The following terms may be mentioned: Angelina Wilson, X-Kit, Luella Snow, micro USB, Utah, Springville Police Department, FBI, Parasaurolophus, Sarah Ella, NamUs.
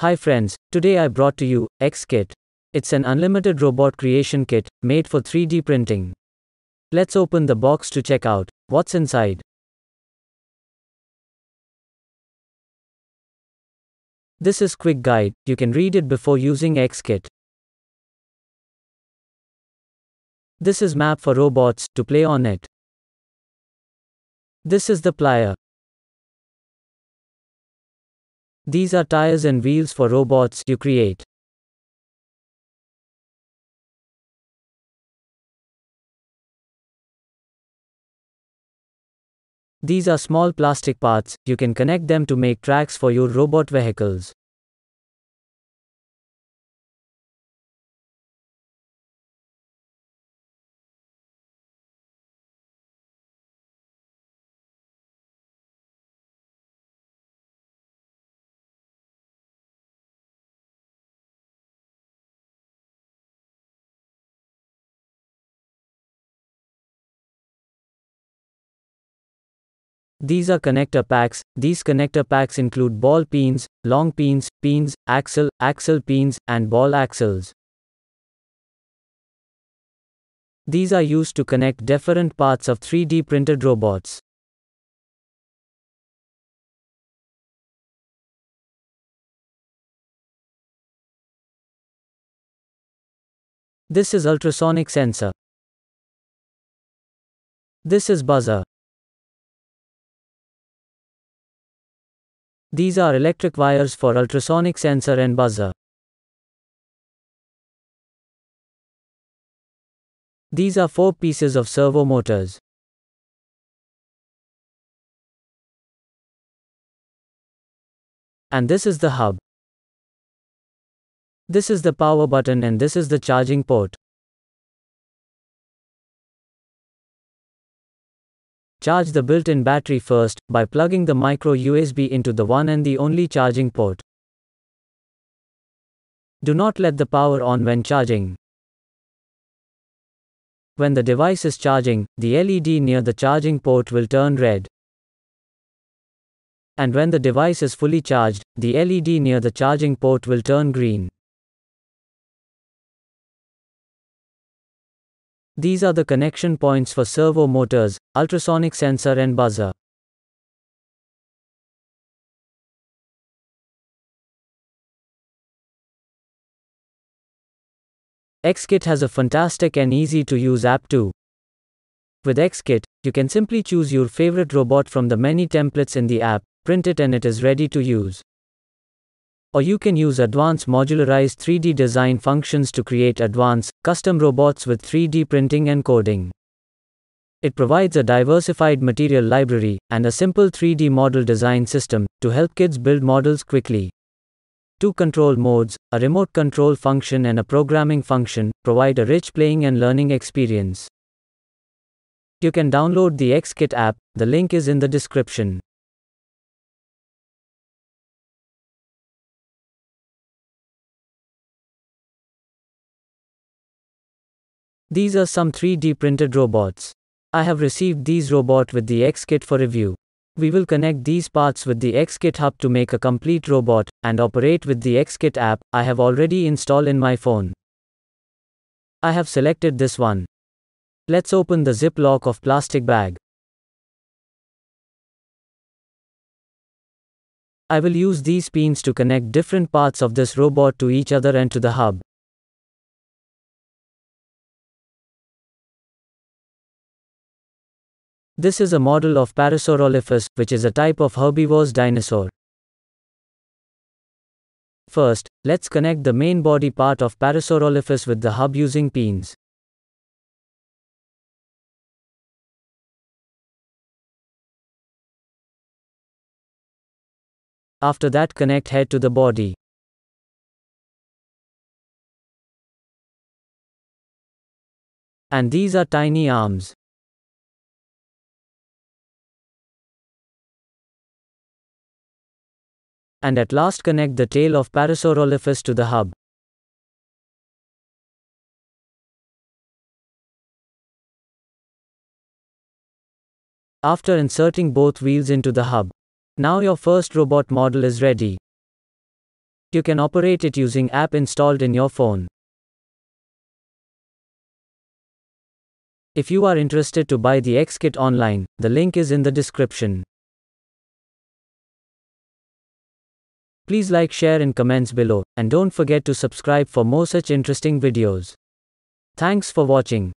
Hi friends, today I brought to you X-Kit. It's an unlimited robot creation kit, made for 3D printing. Let's open the box to check out what's inside. This is quick guide, you can read it before using X-Kit. This is map for robots, to play on it. This is the plier. These are tires and wheels for robots you create. These are small plastic parts, you can connect them to make tracks for your robot vehicles. These are connector packs. These connector packs include ball pins, long pins, axle pins, and ball axles. These are used to connect different parts of 3D printed robots. This is ultrasonic sensor. This is buzzer. These are electric wires for ultrasonic sensor and buzzer. These are 4 pieces of servo motors. And this is the hub. This is the power button and this is the charging port. Charge the built-in battery first, by plugging the micro USB into the one and the only charging port. Do not let the power on when charging. When the device is charging, the LED near the charging port will turn red. And when the device is fully charged, the LED near the charging port will turn green. These are the connection points for servo motors, ultrasonic sensor and buzzer. X-Kit has a fantastic and easy to use app too. With X-Kit, you can simply choose your favorite robot from the many templates in the app, print it and it is ready to use. Or you can use advanced modularized 3D design functions to create advanced, custom robots with 3D printing and coding. It provides a diversified material library and a simple 3D model design system to help kids build models quickly. 2 control modes, a remote control function and a programming function, provide a rich playing and learning experience. You can download the X-Kit app, the link is in the description. These are some 3D printed robots. I have received these robots with the X-Kit for review. We will connect these parts with the X-Kit hub to make a complete robot and operate with the X-Kit app. I have already installed in my phone. I have selected this one. Let's open the ziplock of plastic bag. I will use these pins to connect different parts of this robot to each other and to the hub. This is a model of Parasaurolophus, which is a type of herbivorous dinosaur. First, let's connect the main body part of Parasaurolophus with the hub using pins. After that, connect head to the body. And these are tiny arms. And at last connect the tail of Parasaurolophus to the hub. After inserting both wheels into the hub, now your first robot model is ready. You can operate it using app installed in your phone. If you are interested to buy the X-Kit online, the link is in the description. Please like, share and comments below, and don't forget to subscribe for more such interesting videos. Thanks for watching.